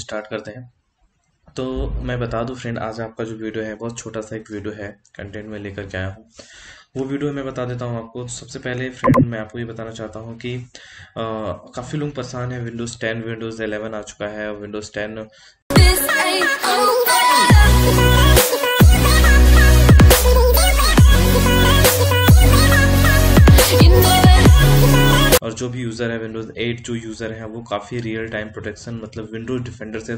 Start करते हैं। तो मैं बता दूं फ्रेंड, आज आपका जो वीडियो है बहुत छोटा सा एक वीडियो है, कंटेंट में लेकर के आया हूँ, वो वीडियो मैं बता देता हूँ आपको। सबसे पहले फ्रेंड मैं आपको ये बताना चाहता हूँ कि काफ़ी लोग परेशान है, विंडोज़ 10 विंडोज़ 11 आ चुका है, विंडोज़ 10 और जो भी यूज़र है विंडोज़ 8 जो यूज़र है वो काफ़ी रियल टाइम प्रोटेक्शन मतलब विंडोज़ डिफेंडर से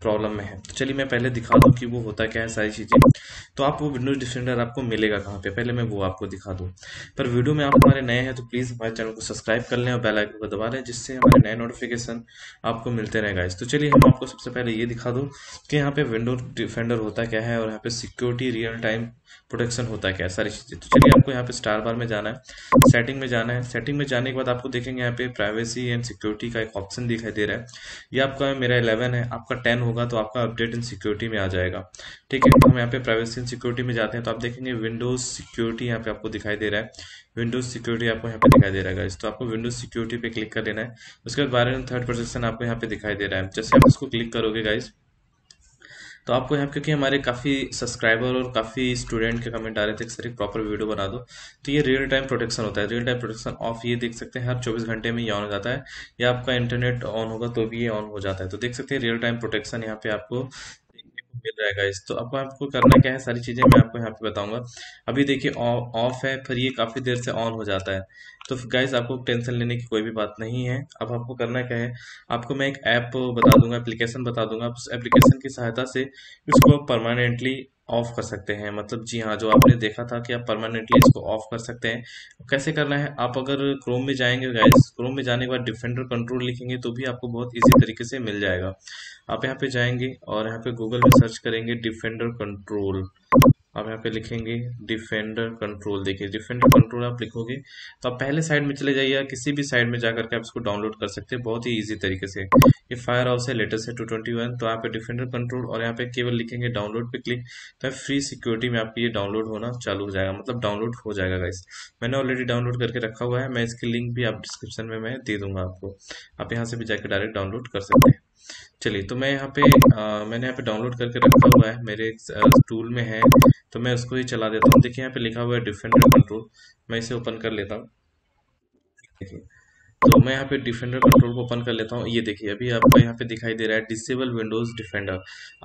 प्रॉब्लम में है। तो चलिए मैं पहले दिखा दूँ कि वो होता क्या है सारी चीज़ें। तो आप वो विंडोज़ डिफेंडर आपको मिलेगा कहाँ पे, पहले मैं वो आपको दिखा दूँ। पर वीडियो में आप हमारे नए हैं तो प्लीज़ हमारे चैनल को सब्सक्राइब कर लें और बेल आइकन को दबा लें, जिससे हमारे नए नोटिफिकेशन आपको मिलते रहेगा। इस तो चलिए हम आपको सबसे पहले ये दिखा दूँ कि यहाँ पे विंडोज़ डिफेंडर होता क्या है और यहाँ पे सिक्योरिटी रियल टाइम प्रोटेक्शन होता क्या है सारी चीज़ें। तो चलिए आपको यहाँ पे स्टार बार में जाना है, सेटिंग में जाना है। सेटिंग में जाने के बाद आपको देखेंगे यहाँ पे प्राइवेसी एंड सिक्योरिटी का एक ऑप्शन दिखाई दे रहा है। ये आपका मेरा 11 है, आपका 10 होगा तो आपका अपडेट इन सिक्योरिटी में आ जाएगा। ठीक है, तो हम यहाँ पे प्राइवेसी एंड सिक्योरिटी में जाते हैं तो आप देखेंगे विंडोज सिक्योरिटी यहाँ पे आपको दिखाई दे रहा है, विंडोज सिक्योरिटी आपको यहाँ पे दिखाई दे रहा है। तो आपको विंडोज सिक्योरिटी पे क्लिक कर लेना है। उसके बाद 12 थर्ड प्रोटेक्शन आपको यहाँ पे दिखाई दे रहा है। जैसे आप इसको क्लिक करोगे गाइस तो आपको यहाँ, क्योंकि हमारे काफ़ी सब्सक्राइबर और काफ़ी स्टूडेंट के कमेंट आ रहे थे कि सर एक प्रॉपर वीडियो बना दो, तो ये रियल टाइम प्रोटेक्शन होता है। रियल टाइम प्रोटेक्शन ऑफ ये देख सकते हैं, हर 24 घंटे में ये ऑन हो जाता है, या आपका इंटरनेट ऑन होगा तो भी ये ऑन हो जाता है। तो देख सकते हैं रियल टाइम प्रोटेक्शन यहाँ पे आपको मिल रहा है। तो अब आपको करना क्या है सारी चीजें मैं आपको यहाँ पे बताऊंगा। अभी देखिए ऑफ है, फिर ये काफी देर से ऑन हो जाता है। तो गाइस आपको टेंशन लेने की कोई भी बात नहीं है। अब आपको करना क्या है, आपको मैं एक ऐप बता दूंगा, एप्लीकेशन बता दूंगा। उस एप्लीकेशन की सहायता से इसको परमानेंटली ऑफ कर सकते हैं। मतलब जी हाँ, जो आपने देखा था कि आप परमानेंटली इसको ऑफ कर सकते हैं। कैसे करना है, आप अगर क्रोम में जाएंगे गाइस, क्रोम में जाने के बाद डिफेंडर कंट्रोल लिखेंगे तो भी आपको बहुत इजी तरीके से मिल जाएगा। आप यहाँ पे जाएंगे और यहाँ पे गूगल में सर्च करेंगे डिफेंडर कंट्रोल। आप यहाँ पे लिखेंगे डिफेंडर कंट्रोल, देखिए डिफेंडर कंट्रोल आप लिखोगे तो आप पहले साइड में चले जाइए, किसी भी साइड में जाकर के आप इसको डाउनलोड कर सकते हैं बहुत ही इजी तरीके से। ये फायर हाउस है, लेटेस्ट है 221। तो यहाँ पे डिफेंडर कंट्रोल और यहाँ पे केवल लिखेंगे डाउनलोड पे क्लिक, तो फ्री सिक्योरिटी में आपकी ये डाउनलोड होना चालू हो जाएगा, मतलब डाउनलोड हो जाएगा गाइस। मैंने ऑलरेडी डाउनलोड करके रखा हुआ है, मैं इसकी लिंक भी आप डिस्क्रिप्शन में मैं दे दूंगा आपको, आप यहाँ से भी जाकर डायरेक्ट डाउनलोड कर सकते हैं। चलिए, तो मैं यहाँ पे मैंने यहाँ पे डाउनलोड करके रखा हुआ है, मेरे एक टूल में है तो मैं उसको ही चला देता हूँ। देखिए यहाँ पे लिखा हुआ है डिफेंडर कंट्रोल, मैं इसे ओपन कर लेता हूँ। देखिए तो मैं यहाँ पे डिफेंडर कंट्रोल को ओपन कर लेता हूँ। ये देखिए अभी आपको यहाँ पे दिखाई दे रहा है डिसेबल विंडोज डिफेंडर।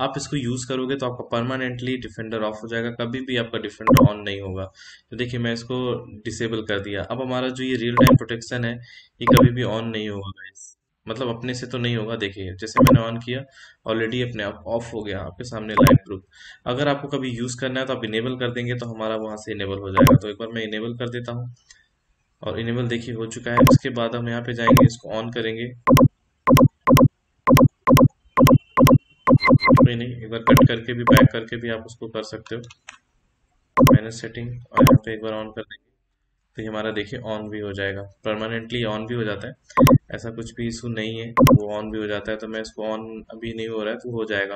आप इसको यूज़ करोगे तो आपका परमानेंटली डिफेंडर ऑफ हो जाएगा, कभी भी आपका डिफेंडर ऑन नहीं होगा। तो देखिए मैं इसको डिसेबल कर दिया। अब हमारा जो ये रियल टाइम प्रोटेक्शन है ये कभी भी ऑन नहीं होगा गाइस, मतलब अपने से तो नहीं होगा। देखिए जैसे मैंने ऑन किया, ऑलरेडी अपने आप ऑफ हो गया आपके सामने लाइव प्रूफ। अगर आपको कभी यूज़ करना है तो आप इनेबल कर देंगे तो हमारा वहाँ से इनेबल हो जाएगा। तो एक बार मैं इनेबल कर देता हूँ और इनेबल देखिए हो चुका है। उसके बाद हम यहाँ पे जाएंगे, इसको ऑन करेंगे, नहीं एक बार कट करके भी बैक करके भी आप उसको कर सकते हो, मैनेज सेटिंग, और यहाँ पे एक बार ऑन कर देंगे तो हमारा देखिए ऑन भी हो जाएगा, परमानेंटली ऑन भी हो जाता है, ऐसा कुछ भी इशू नहीं है, वो ऑन भी हो जाता है। तो मैं इसको ऑन अभी नहीं हो रहा है तो हो जाएगा।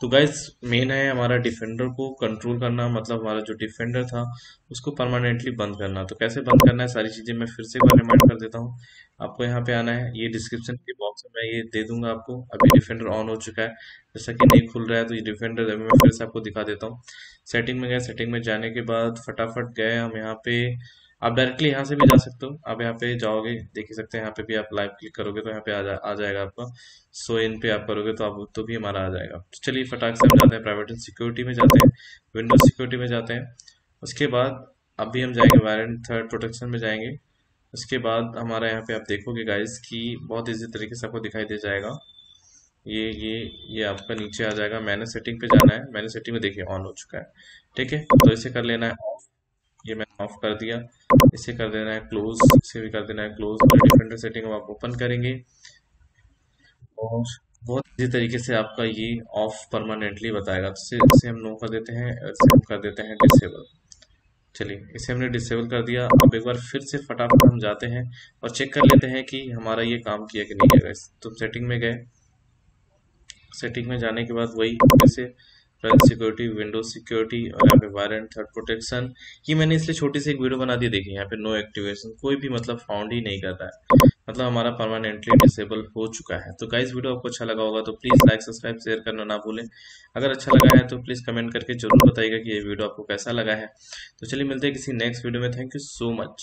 तो गाइस मेन है हमारा डिफेंडर को कंट्रोल करना, मतलब हमारा जो डिफेंडर था उसको परमानेंटली बंद करना। तो कैसे बंद करना है सारी चीज़ें मैं फिर से एक रिमाइंड कर देता हूँ। आपको यहाँ पे आना है, ये डिस्क्रिप्शन के बॉक्स में मैं ये दे दूंगा आपको। अभी डिफेंडर ऑन हो चुका है, जैसा कि नहीं खुल रहा है तो ये डिफेंडर अभी मैं फिर से आपको दिखा देता हूँ। सेटिंग में गए, सेटिंग में जाने के बाद फटाफट गए हम यहाँ पे, आप डायरेक्टली यहाँ से भी जा सकते हो। आप यहाँ पे जाओगे देख ही सकते हैं, यहाँ पे भी आप लाइव क्लिक करोगे तो यहाँ पे आ जाएगा आपका। सो इन पे आप करोगे तो आप तो भी हमारा आ जाएगा। चलिए फटाक से हम जाते हैं प्राइवेट एंड सिक्योरिटी में, जाते हैं विंडोज सिक्योरिटी में जाते हैं। उसके बाद अभी हम जाएंगे वायरेंट थर्ड प्रोटेक्शन में जाएंगे। उसके बाद हमारा यहाँ पे आप देखोगे गाइज की बहुत ईजी तरीके से आपको दिखाई दे जाएगा। ये आपका नीचे आ जाएगा, मैनेज सेटिंग पे जाना है। मैनेज सेटिंग में देखिए ऑन हो चुका है, ठीक है तो इसे कर लेना है ऑफ, ये मैंने ऑफ कर दिया। इसे कर देना है क्लोज, इसे भी कर देना है क्लोज। डिफेंडर सेटिंग आप ओपन करेंगे और बहुत इसी तरीके से आपका ये ऑफ परमानेंटली बताएगा। तो इसे हम नो कर देते हैं, इसे हम कर देते हैं डिसेबल। चलिए इसे हमने डिसेबल कर दिया। अब एक बार फिर से फटाफट हम जाते हैं और चेक कर लेते हैं कि हमारा ये काम किया कि नहीं किया। तो सेटिंग में गए, सेटिंग में जाने के बाद वही जैसे सिक्योरिटी, विंडोज सिक्योरिटी और यहाँ पे वायरेंट थर्ड प्रोटेक्शन। ये मैंने इसलिए छोटी सी एक वीडियो बना दी, देखिए यहाँ पे नो एक्टिवेशन, कोई भी मतलब फाउंड ही नहीं करता है। मतलब हमारा परमानेंटली डिसेबल हो चुका है। तो गाइस वीडियो आपको अच्छा लगा होगा तो प्लीज़ लाइक सब्सक्राइब शेयर करना ना भूलें। अगर अच्छा लगा है तो प्लीज़ कमेंट करके जरूर बताइएगा कि ये वीडियो आपको कैसा लगा है। तो चलिए मिलते हैं किसी नेक्स्ट वीडियो में। Thank you so much.